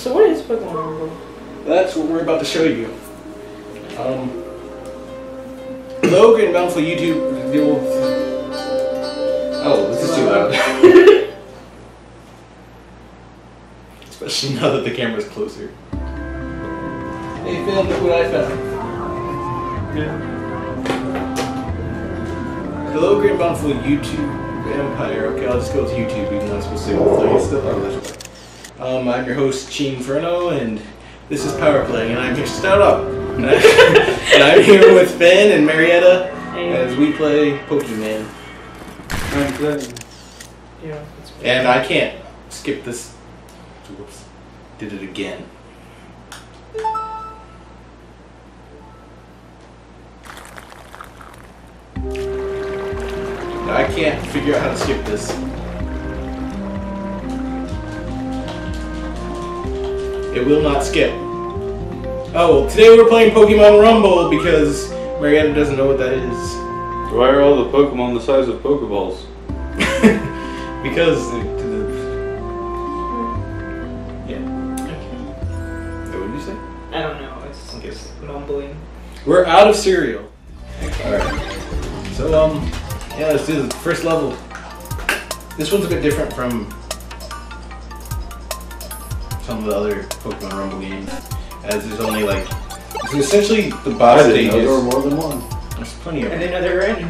So what is Pokemon Rumble? That's what we're about to show you. Logan bound for YouTube deal. Oh, this is too loud. Especially now that the camera's closer. Hey Phil, look what I found. Yeah. Hello, Grand Bountiful YouTube Empire. Okay, I'll just go with YouTube even though I'm supposed to play stuff. I'm your host, Chiin Ferno, and this is Power Play, and I'm here and I'm here with Finn and Marietta as we play Pokemon. I'm good. Yeah. And I can't skip this. Whoops. Did it again. I can't figure out how to skip this. It will not skip. Oh, well, today we're playing Pokemon Rumble because Marietta doesn't know what that is. Why are all the Pokemon the size of Pokeballs? Because... Yeah. What did you say? I don't know. It's just mumbling. We're out of cereal. Okay. Alright. So, yeah, let's do the first level. This one's a bit different from some of the other Pokemon Rumble games, as there's only like it's essentially the boss stages. There were more than one. There's plenty of them. I didn't know they were random.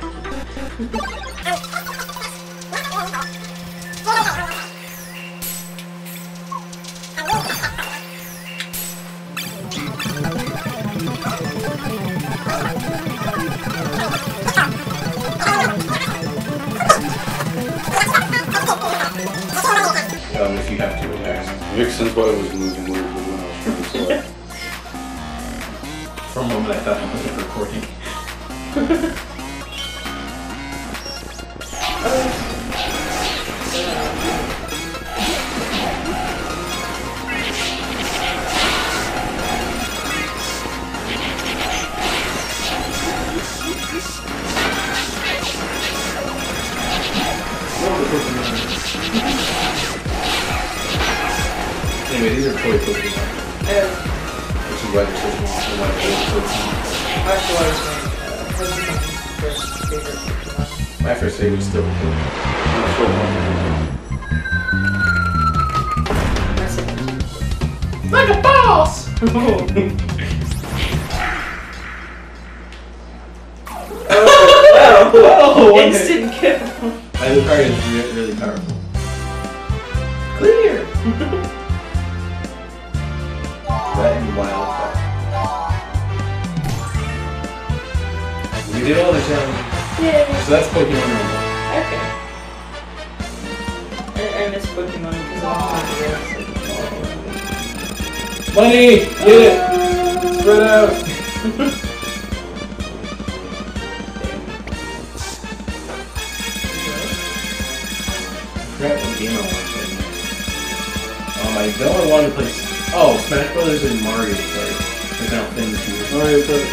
If you have to attack. Vixen's body was moving weirdly when I was trying to select. For a moment I thought I wasn't recording. Anyway, these are toy Pokemon. Yeah. Which is why they're so small and why they're so small. Actually, my first save was still Pokemon. Like a boss! Oh! Instant kill! My Lucario is really powerful. Clear! And wild we did all the challenges. Yay! So that's Pokemon Rumble. Okay. I miss Pokemon because I'm not money! Get it! Spread out! I forgot what game I wanted to play. I don't want to play. Oh, Smash Brothers and Mario Kart. There's now things here. Mario Kart.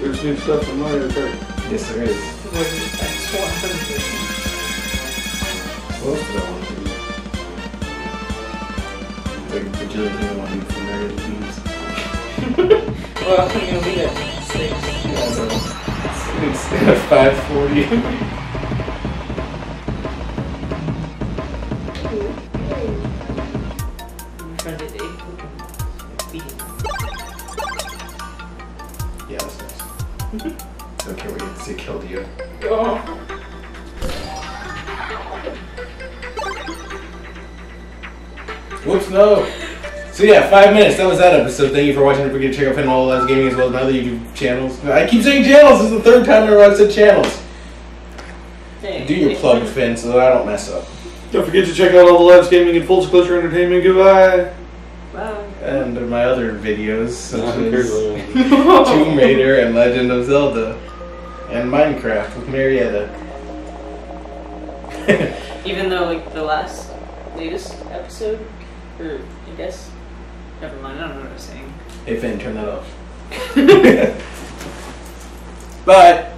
There's new stuff in Mario Kart. Yes, there is. What is X100? What else did I want to do? What did I want to do for Mario Kart? Well, I'm going to be at 6. Yeah, instead of 540. Whoops, no! So yeah, 5 minutes, that was that episode. Thank you for watching. Don't forget to check out Finn and All the Lives of Gaming as well as my other YouTube channels. I keep saying channels! This is the third time in a row I said channels. Hey, do your plug, Finn, so that I don't mess up. Don't forget to check out All the Lives Gaming and Full Disclosure Entertainment. Goodbye! Bye! And my other videos, such as Tomb Raider and Legend of Zelda. And Minecraft with Marietta. Even though, like, the latest episode, or I guess, never mind, I don't know what I was saying. Hey Finn, turn that off. Bye!